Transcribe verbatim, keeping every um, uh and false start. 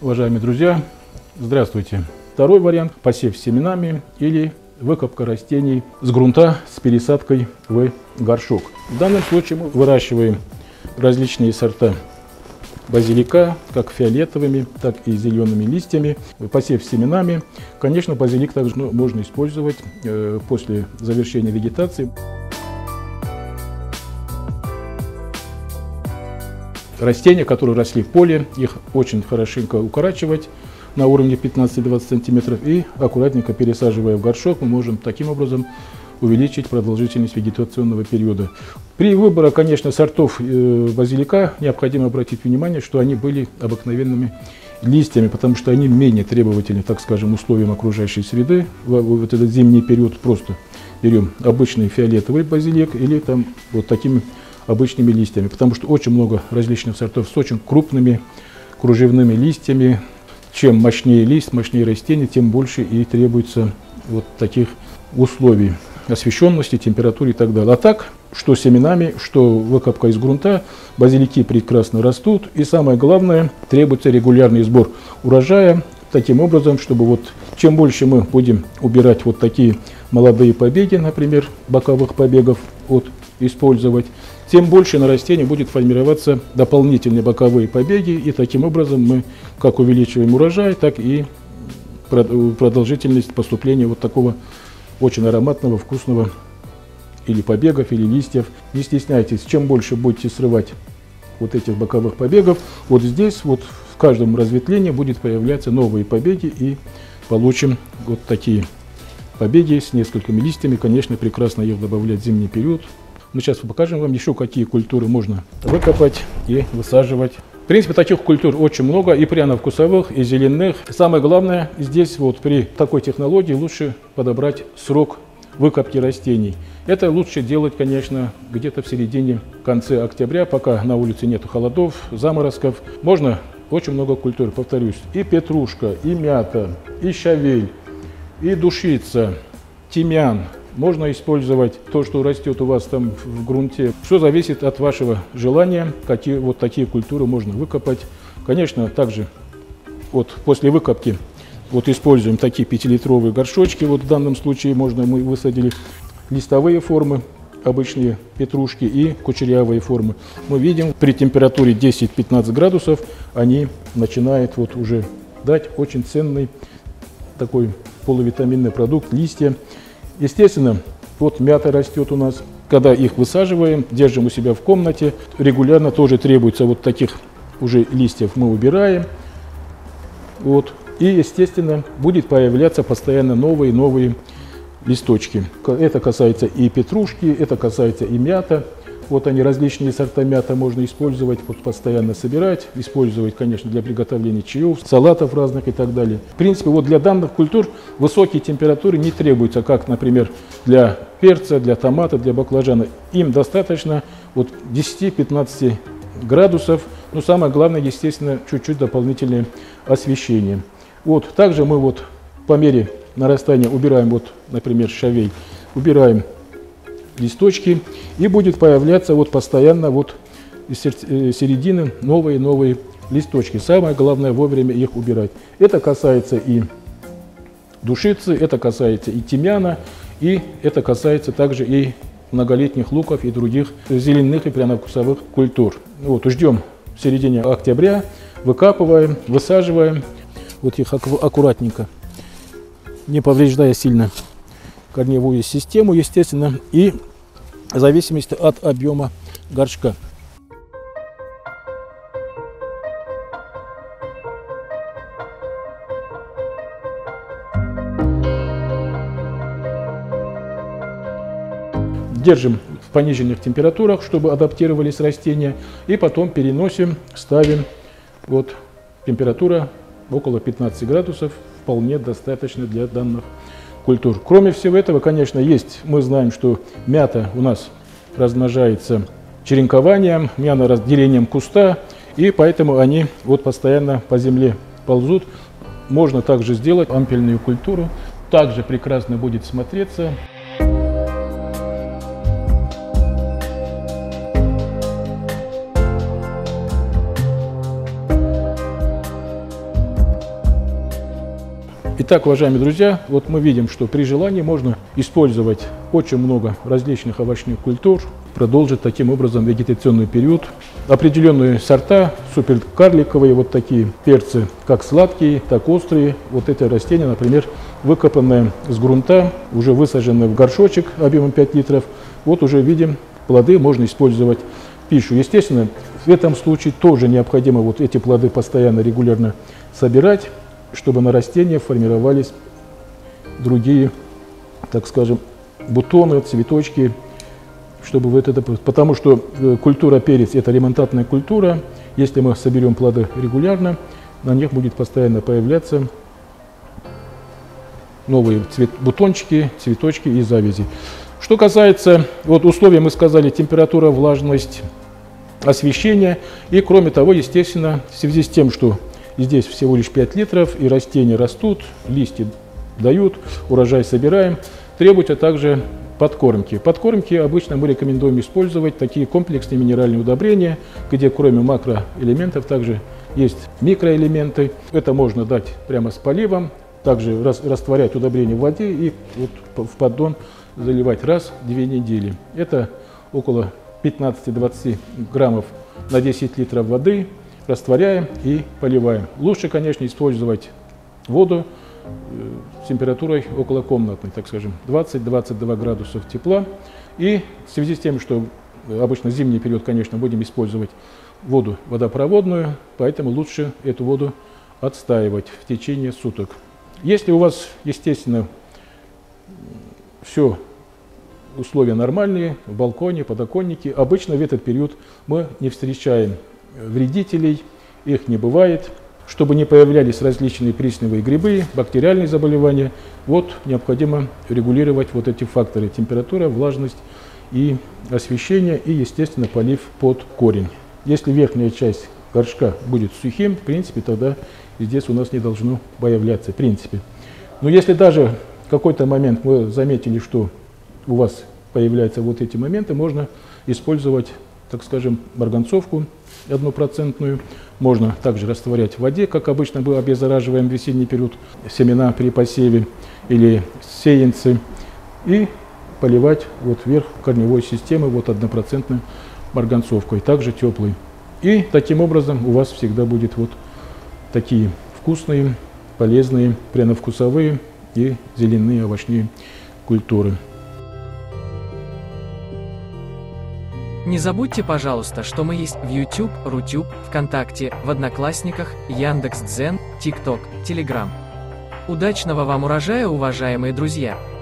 Уважаемые друзья, здравствуйте. Второй вариант – посев семенами или выкопка растений с грунта с пересадкой в горшок. В данном случае мы выращиваем различные сорта базилика, как фиолетовыми, так и зелеными листьями. Посев семенами, конечно, базилик также можно использовать после завершения вегетации. Растения, которые росли в поле, их очень хорошенько укорачивать на уровне пятнадцати-двадцати сантиметров и аккуратненько пересаживая в горшок, мы можем таким образом увеличить продолжительность вегетационного периода. При выборе, конечно, сортов базилика необходимо обратить внимание, что они были обыкновенными листьями, потому что они менее требовательны, так скажем, условиям окружающей среды. В этот зимний период просто берем обычный фиолетовый базилик или там вот такими обычными листьями, потому что очень много различных сортов с очень крупными кружевными листьями. Чем мощнее лист, мощнее растение, тем больше и требуется вот таких условий освещенности, температуры и так далее. А так, что семенами, что выкопка из грунта, базилики прекрасно растут. И самое главное, требуется регулярный сбор урожая, таким образом, чтобы вот чем больше мы будем убирать вот такие молодые побеги, например, боковых побегов от использовать, тем больше на растении будет формироваться дополнительные боковые побеги, и таким образом мы как увеличиваем урожай, так и продолжительность поступления вот такого очень ароматного, вкусного или побегов, или листьев. Не стесняйтесь, чем больше будете срывать вот этих боковых побегов, вот здесь вот в каждом разветвлении будет появляться новые побеги, и получим вот такие побеги с несколькими листьями. Конечно, прекрасно их добавлять в зимний период. Мы сейчас покажем вам еще, какие культуры можно выкопать и высаживать. В принципе, таких культур очень много, и пряновкусовых, и зеленых. Самое главное, здесь вот при такой технологии лучше подобрать срок выкопки растений. Это лучше делать, конечно, где-то в середине, конце октября, пока на улице нет холодов, заморозков. Можно очень много культур, повторюсь, и петрушка, и мята, и щавель, и душица, тимьян. Можно использовать то, что растет у вас там в грунте. Все зависит от вашего желания, какие вот такие культуры можно выкопать. Конечно, также вот после выкопки вот используем такие пятилитровые горшочки. Вот в данном случае можно мы высадили листовые формы, обычные петрушки и кучерявые формы. Мы видим, при температуре десять-пятнадцать градусов они начинают вот уже дать очень ценный такой полувитаминный продукт, листья. Естественно, вот мята растет у нас, когда их высаживаем, держим у себя в комнате, регулярно тоже требуется вот таких уже листьев мы убираем. Вот. И, естественно, будет появляться постоянно новые новые листочки. Это касается и петрушки, это касается и мята. Вот они, различные сорта мята можно использовать, вот постоянно собирать, использовать, конечно, для приготовления чаев, салатов разных и так далее. В принципе, вот для данных культур высокие температуры не требуются, как, например, для перца, для томата, для баклажана. Им достаточно вот десяти-пятнадцати градусов, но самое главное, естественно, чуть-чуть дополнительное освещение. Вот, также мы вот по мере нарастания убираем, вот, например, щавель, убираем листочки, и будет появляться вот постоянно вот из середины новые новые листочки. Самое главное вовремя их убирать. Это касается и душицы, это касается и тимьяна, и это касается также и многолетних луков и других зеленых и пряновкусовых культур. Вот, ждем в середине октября, выкапываем, высаживаем вот их аккуратненько, не повреждая сильно корневую систему, естественно, и в зависимости от объема горшка. Держим в пониженных температурах, чтобы адаптировались растения, и потом переносим, ставим. Вот температура около пятнадцати градусов, вполне достаточно для данных культур. Кроме всего этого, конечно, есть, мы знаем, что мята у нас размножается черенкованием, мята разделением куста, и поэтому они вот постоянно по земле ползут. Можно также сделать ампельную культуру, также прекрасно будет смотреться. Итак, уважаемые друзья, вот мы видим, что при желании можно использовать очень много различных овощных культур, продолжить таким образом вегетационный период. Определенные сорта, суперкарликовые, вот такие перцы, как сладкие, так острые. Вот эти растения, например, выкопанные с грунта, уже высаженные в горшочек объемом пять литров. Вот уже видим, плоды можно использовать в пищу. Естественно, в этом случае тоже необходимо вот эти плоды постоянно, регулярно собирать, чтобы на растениях формировались другие, так скажем, бутоны, цветочки, чтобы вот это, потому что культура перец – это ремонтантная культура. Если мы соберем плоды регулярно, на них будет постоянно появляться новые цвет, бутончики, цветочки и завязи. Что касается вот условий, мы сказали, температура, влажность, освещение. И кроме того, естественно, в связи с тем, что здесь всего лишь пять литров, и растения растут, листья дают, урожай собираем, требуется также подкормки. Подкормки обычно мы рекомендуем использовать такие комплексные минеральные удобрения, где кроме макроэлементов также есть микроэлементы. Это можно дать прямо с поливом, также растворять удобрение в воде и вот в поддон заливать раз в две недели. Это около пятнадцати-двадцати граммов на десять литров воды. Растворяем и поливаем. Лучше, конечно, использовать воду с температурой околокомнатной, так скажем, двадцать-двадцать два градусов тепла. И в связи с тем, что обычно зимний период, конечно, будем использовать воду водопроводную, поэтому лучше эту воду отстаивать в течение суток. Если у вас, естественно, все условия нормальные, в балконе, подоконнике, обычно в этот период мы не встречаем вредителей, их не бывает. Чтобы не появлялись различные плесневые грибы, бактериальные заболевания, вот необходимо регулировать вот эти факторы: температура, влажность и освещение, и, естественно, полив под корень. Если верхняя часть горшка будет сухим, в принципе, тогда здесь у нас не должно появляться, в принципе. Но если даже в какой-то момент мы заметили, что у вас появляются вот эти моменты, можно использовать, так скажем, марганцовку однопроцентную. Можно также растворять в воде, как обычно мы обеззараживаем в весенний период семена при посеве или сеянцы, и поливать вот вверх корневой системы вот однопроцентной марганцовкой, также теплой. И таким образом у вас всегда будет вот такие вкусные, полезные, пряновкусовые и зеленые овощные культуры. Не забудьте, пожалуйста, что мы есть в YouTube, Рутюб, ВКонтакте, в Одноклассниках, Яндекс.Дзен, ТикТок, Телеграм. Удачного вам урожая, уважаемые друзья!